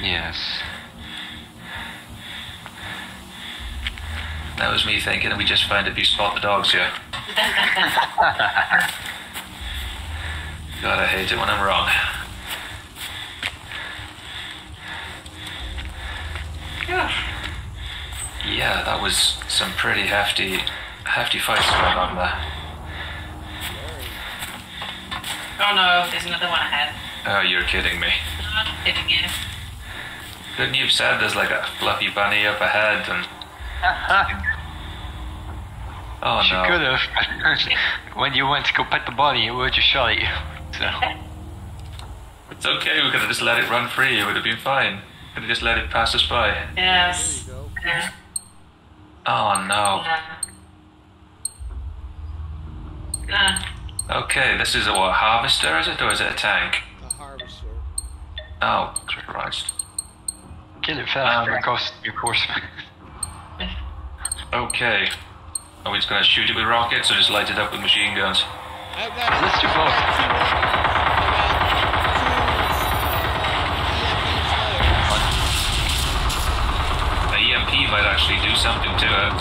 Yes. That was me thinking, and we just find a few spot the dogs here. God, I hate it when I'm wrong. Yeah. Yeah, that was some pretty hefty, hefty fights going on there. Oh no, there's another one ahead. Oh, you're kidding me. No, I'm kidding you. Couldn't you have said there's like a fluffy bunny up ahead and... Oh no. She could have. When you went to go pet the bunny, it would have just shot you. So. It's okay, we could have just let it run free, it would have been fine. Could have just let it pass us by. Yes. Yeah. Oh no. Yeah. Okay, this is a what, harvester is it, or is it a tank? A harvester. Oh, Christ. Kill it faster, um, cost you, of course. Okay. Are we just gonna shoot it with rockets or just light it up with machine guns? Let's do both. He might actually do something to it. Well, let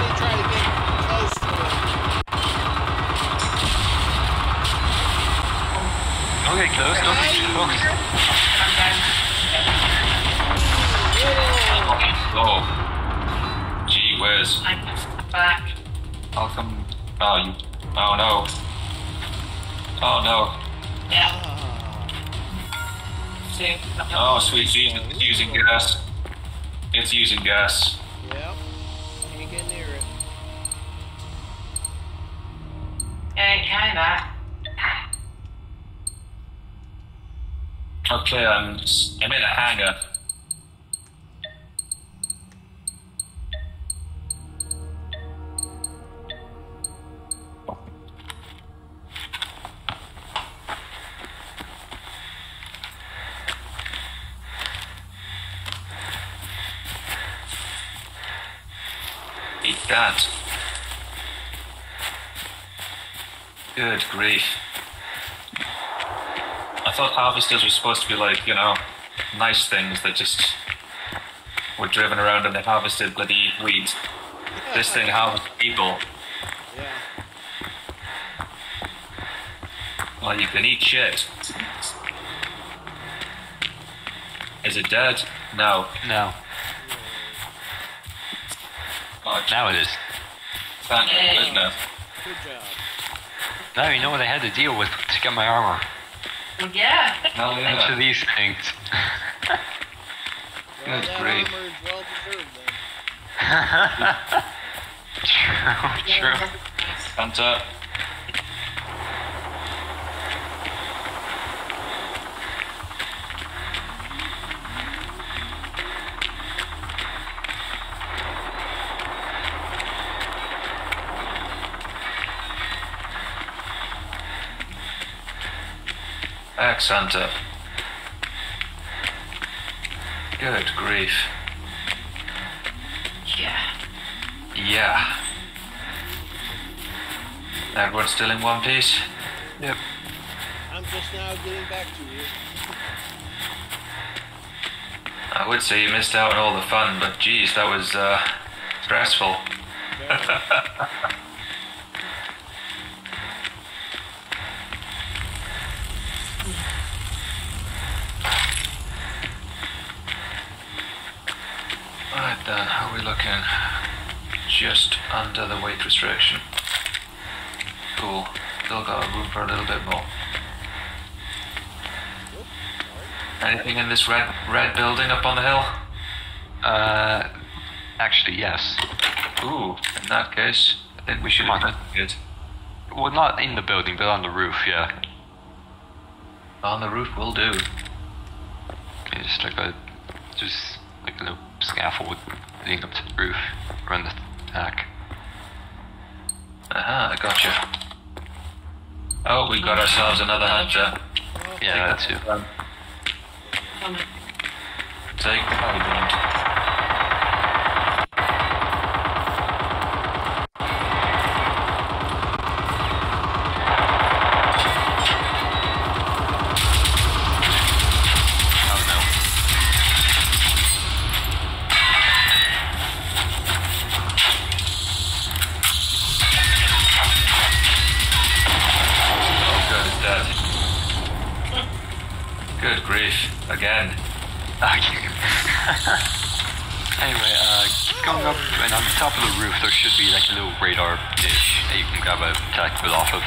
me try to get close to it. Don't get close, don't get close. Oh. Gee whiz. I'm back. I'll come. Oh, you. Oh no. Oh no. Yeah. Oh, sweet Jesus, using gas. It's using gas. Yep. Ain't getting near it. Ain't kinda. Okay, I'm. I'm in a hangar. That. Good grief. I thought harvesters were supposed to be like, you know, nice things that just were driven around and they harvested bloody wheat. This thing harvests people. Yeah. Well, you can eat shit. Is it dead? No. No. Now it is. Thank you, isn't it? Good job. Now you know what I had to deal with to get my armor. Yeah. Now we into these things. Well, that's that great. Armor is well deserved, then. True, true. Hunter. Hunter. Good grief. Yeah. Yeah. Everyone's still in one piece? Yep. I'm just now getting back to you. I would say you missed out on all the fun, but geez, that was uh, stressful. Okay. Just under the weight restriction. Cool. Still got room for a little bit more. Anything in this red red building up on the hill? Uh, actually, yes. Ooh. In that case, I think we should have it. Well, not in the building, but on the roof. Yeah. On the roof will do. Okay, just like a, just like a little scaffold leading up to the roof. Run the. Hack. Aha, I gotcha. Oh, we got ourselves another hunter. Yeah, that's it. Take the body blunt. Good grief. Again. Thank you. Anyway, uh, going up and on the top of the roof, there should be like a little radar dish that you can grab a tactical off of.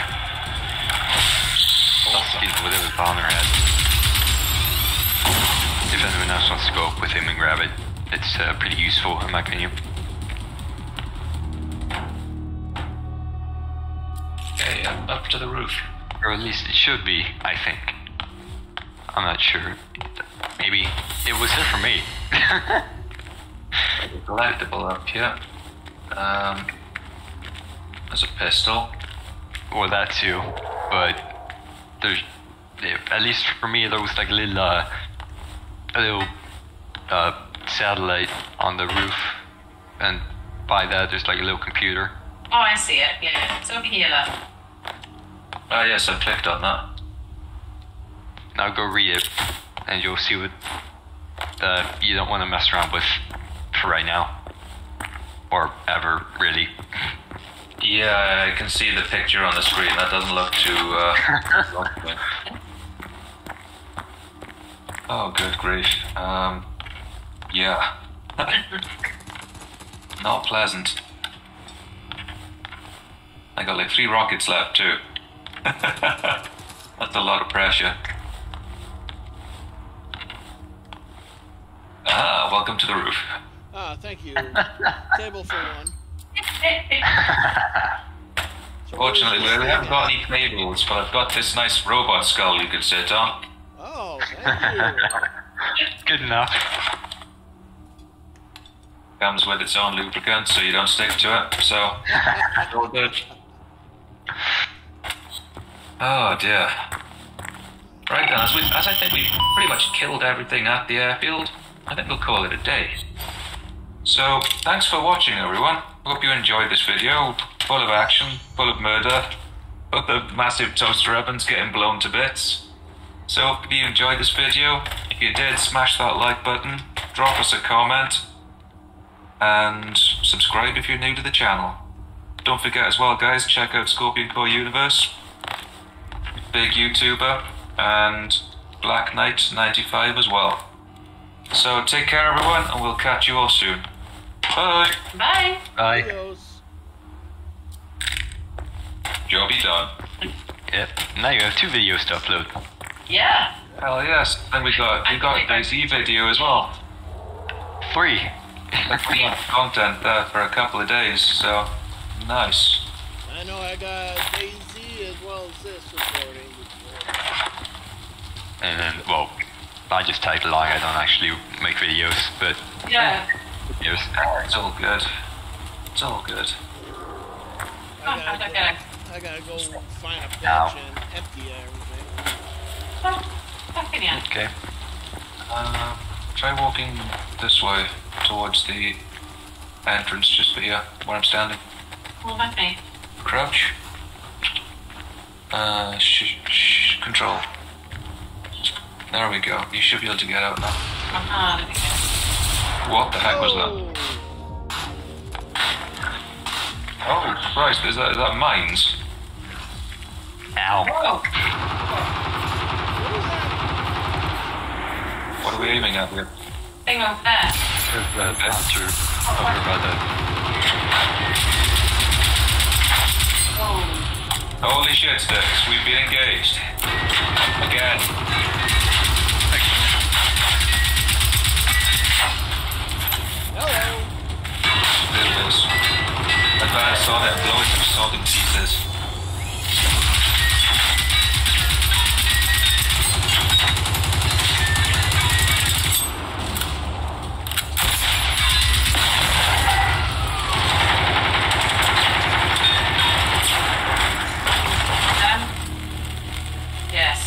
Awesome. Whatever's on their head. If anyone else wants to go up with him and grab it, it's uh, pretty useful in my opinion. Okay, up, up to the roof. Or at least it should be, I think. I'm not sure. Maybe it was there for me. Collectible up here. Um, there's a pistol. Well, that too. But there's, at least for me, there was like a little, uh, a little uh, satellite on the roof, and by that there's like a little computer. Oh, I see it. Yeah, it's over here. Love. Oh yes, I clicked on that. Now go read it, and you'll see what uh, you don't want to mess around with for right now. Or ever, really. Yeah, I can see the picture on the screen. That doesn't look too... Uh, oh, good grief. Um, yeah. Not pleasant. I got like three rockets left, too. That's a lot of pressure. Ah, welcome to the roof. Ah, thank you. Table for one. So fortunately, we haven't got any tables, but I've got this nice robot skull you could sit on. Oh, thank you. Good enough. Comes with its own lubricant, so you don't stick to it, so... all good. Oh, dear. Right then, as, we, as I think we've pretty much killed everything at the airfield, I think we'll call it a day. So, thanks for watching, everyone. Hope you enjoyed this video. Full of action, full of murder, both the massive toaster ovens getting blown to bits. So, if you enjoyed this video, if you did, smash that like button, drop us a comment, and subscribe if you're new to the channel. Don't forget as well, guys, check out Scorpion Core Universe, big YouTuber, and Black Knight ninety-five as well. So take care, everyone, and we'll catch you all soon. Bye. Bye. Bye. Adios. Job be done. Yep. Now you have two videos to upload. Yeah. Hell yes. And we got we got DayZ video as well. Free. Content there for a couple of days. So nice. I know I got DayZ as well as this recording. And then well. I just type along, I don't actually make videos, but... Yeah. Videos. Oh, it's all good. It's all good. I gotta, oh, okay. go, I gotta go find a bench Ow. and empty everything. Oh, fucking yeah. Okay. Uh, try walking this way, towards the entrance, just here, where I'm standing. Well, that's me. Crouch. Uh, sh sh control. There we go. You should be able to get out now. Uh-huh, there we go. What the heck was that? Oh, Christ, is that, is that mines? Ow. Oh. What are we aiming at here? Thing over there. There's a bouncer over by the... Oh. Holy shit, Sticks. We've been engaged. Again. Hello. There it is. Advance on it, blow it to solid pieces. Done? Yes.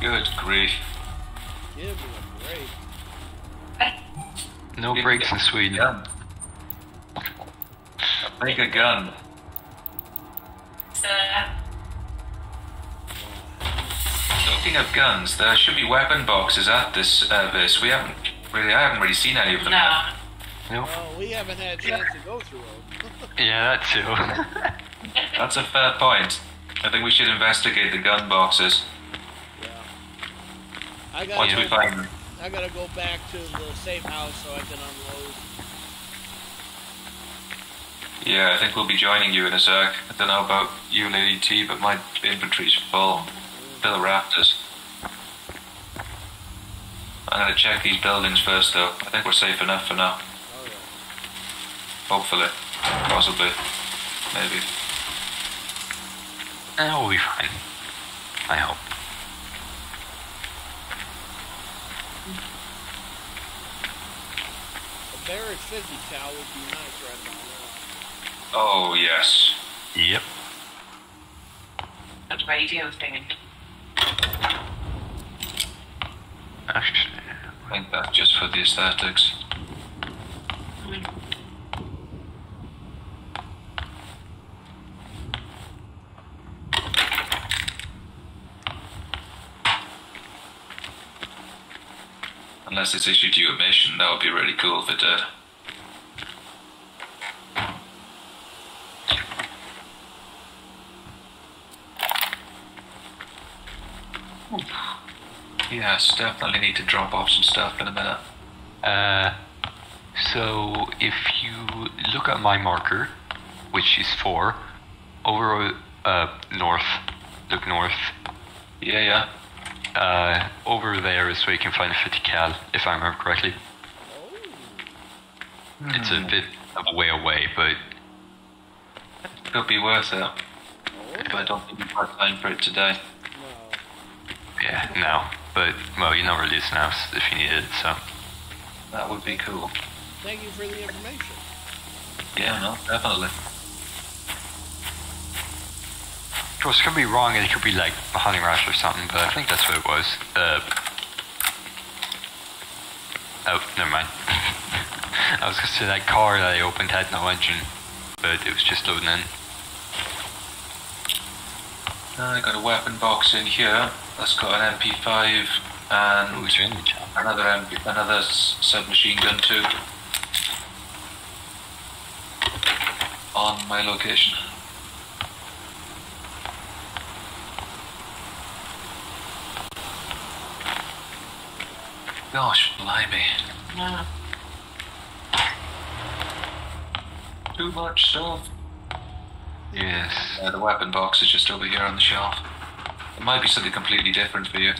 Good grief. Give me a break. No breaks in Sweden. Gun. Make a gun. Uh. Speaking of guns, there should be weapon boxes at this uh, base. We haven't really, I haven't really seen any of them. No. No. Well, we haven't had a chance yeah. to go through them. Yeah, that too. That's a fair point. I think we should investigate the gun boxes. I gotta once we go, find them. I gotta go back to the safe house so I can unload. Yeah, I think we'll be joining you in a sec. I don't know about you, Lady T, but my inventory's full. To the rafters. I'm gonna check these buildings first, though. I think we're safe enough for now. Oh, yeah. Hopefully, possibly, maybe. And we'll be fine. I hope. A Barrett fifty cal would be nice right now. Oh yes. Yep. That's radio thing. Actually, I think that's just for the aesthetics. Mm. Unless it's issued you a mission, that would be really cool if it did. Yes, definitely need to drop off some stuff in a minute. Uh, so if you look at my marker, which is four, over uh, north, look north. Yeah, yeah. Uh, over there is where you can find a fifty cal, if I remember correctly. Oh. It's a bit of a way away, but it could be worth it. But I don't think we've got time for it today. Yeah, no. But, well, you know where it is now if you need it, so. That would be cool. Thank you for the information. Yeah, no, definitely. Of course, it could be wrong and it could be like a hunting rush or something, but I think that's what it was. Uh, oh, never mind. I was gonna say that car that I opened had no engine, but it was just loading in. I got a weapon box in here. That's got an M P five and Ooh, another M P, another submachine gun too. On my location. Gosh, blimey. Yeah. Too much stuff. Yes. Uh, the weapon box is just over here on the shelf. It might be something completely different for you.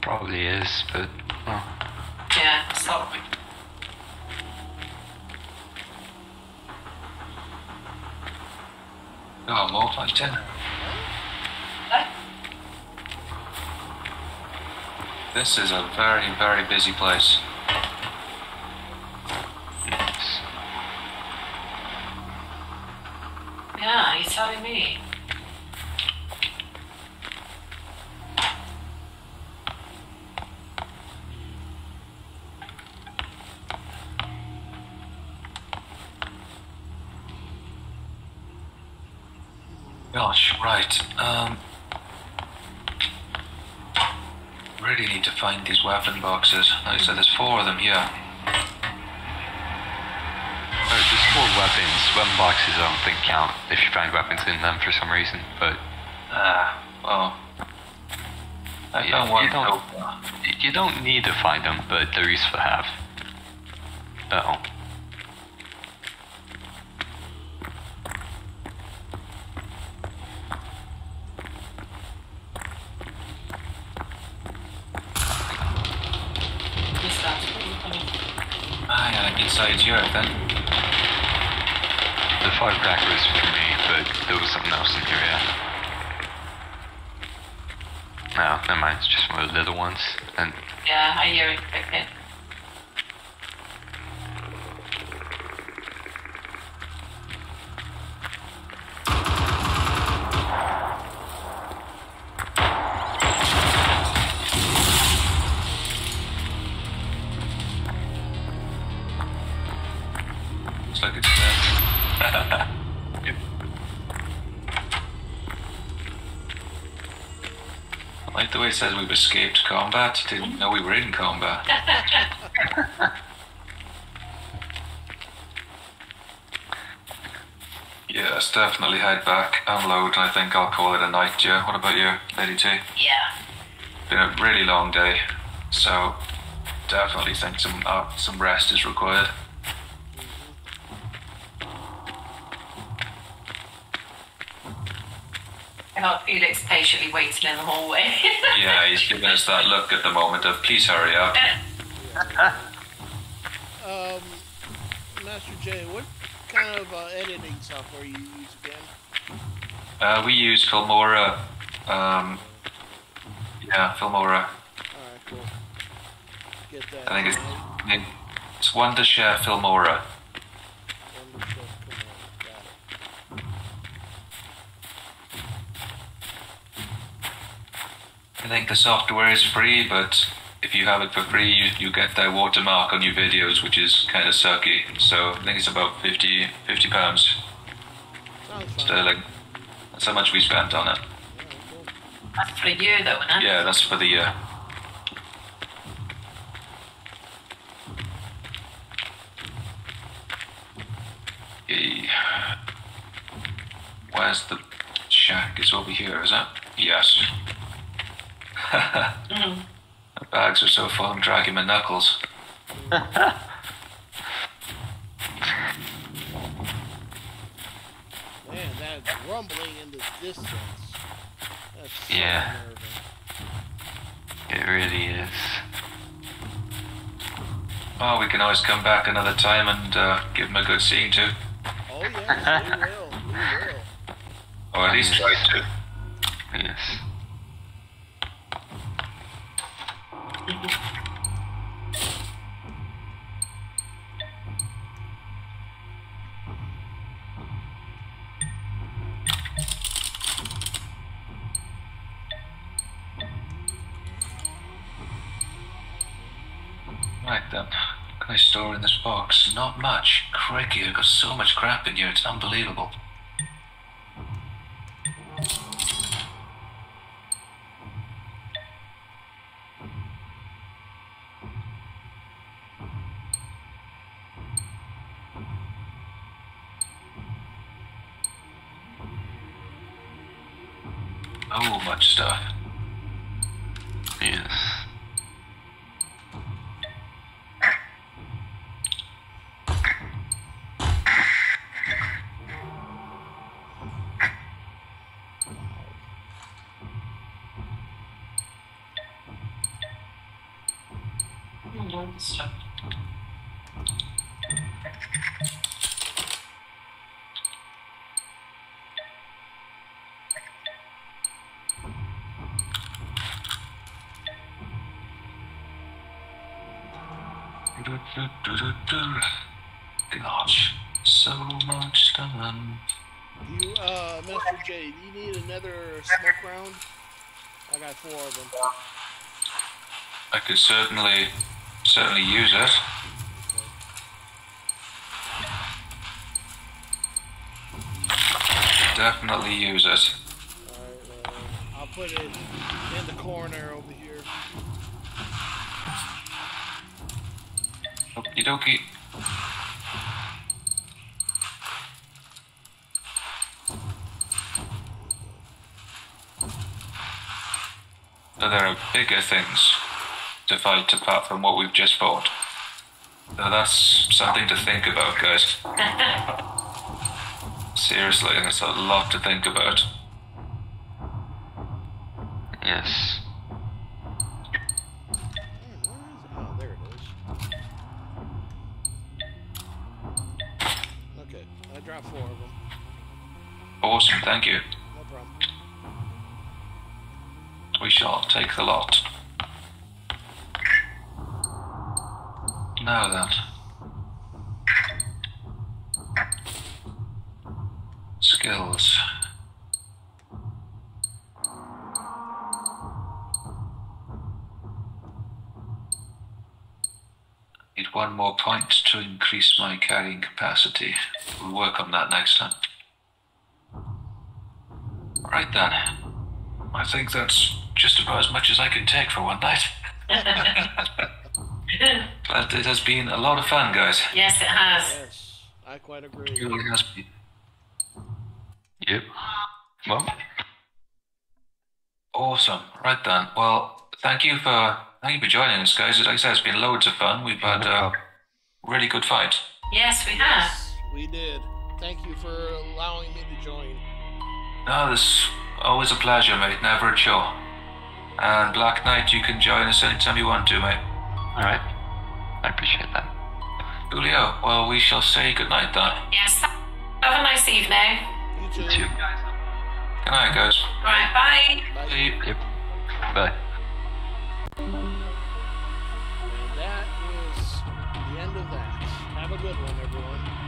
Probably is, but... Oh. Yeah, it's not... Oh, more fighting. Huh? This is a very, very busy place. Yes. Yeah, you're telling me. Gosh, right, um, really need to find these weapon boxes. Like I said, there's four of them here. Oh, there's four weapons. Weapon boxes I don't think count if you find weapons in them for some reason, but... Ah, well... I yeah, found one you don't, so you don't need to find them, but they're useful to have. Uh-oh. Inside Europe, then. The firecracker was for me, but there was something else in here, yeah. No, never mind, it's just one of the little ones. And yeah, I hear it. Okay. It says we've escaped combat. Didn't know we were in combat. Yes, definitely head back, unload, and I think I'll call it a night, Joe. What about you, Lady T? Yeah. been a really long day, so definitely think some uh, some rest is required. Oh, Ulick's patiently waiting in the hallway. Yeah, he's giving us that look at the moment of please hurry up. um, Master J, what kind of uh, editing software you use again? Uh, we use Filmora. Um, yeah, Filmora. Alright, cool. Get that. I think it's, I think it's Wondershare Filmora. I think the software is free, but if you have it for free, you, you get their watermark on your videos, which is kind of sucky. So I think it's about fifty pounds. Sterling. That's how much we spent on it. That's for a year, though, isn't it? Yeah, that's for the year. Okay. Where's the shack? It's over here, is it? Yes. My bags are so full, I'm dragging my knuckles. Man, that rumbling in the distance. That's so yeah. Nervous. It really is. Oh, we can always come back another time and uh, give them a good scene, too. Oh, yeah, we will. We will. Or at least try to. Yes. Right then, what can I store in this box? Not much. Crikey, I've got so much crap in here, it's unbelievable. Oh, much stuff. Yes. Stuff. Gosh, so much time. You, uh, Master J, do you need another smoke round? I got four of them. I could certainly, certainly use it. Okay. Definitely use it. Alright, uh, I'll put it in the corner over here. Okie dokie. So there are bigger things to fight apart from what we've just fought. Now that's something to think about, guys. Seriously, that's a lot to think about. Yes. Four of them. Awesome, thank you. No problem. We shall take the lot. Now then. Skills. Need one more point to increase my carrying capacity. We'll work on that next time. Right then. I think that's just about as much as I can take for one night. But it has been a lot of fun, guys. Yes, it has. Yes, I quite agree. It really has been. Yep. Well, awesome. Right then. Well, thank you for thank you for joining us, guys. Like I said, it's been loads of fun. We've had uh, really good fights. Yes, we have. Yes, we did. Thank you for allowing me to join. No, it's always a pleasure, mate. Never a chore. And Black Knight, you can join us anytime you want to, mate. All right. I appreciate that. Julio, well, we shall say goodnight then. Yes. Have a nice evening. You too. You too. Good night, guys. All right, bye. Bye. Bye. Yep. Bye. And that is the end of that. Have a good one, everyone.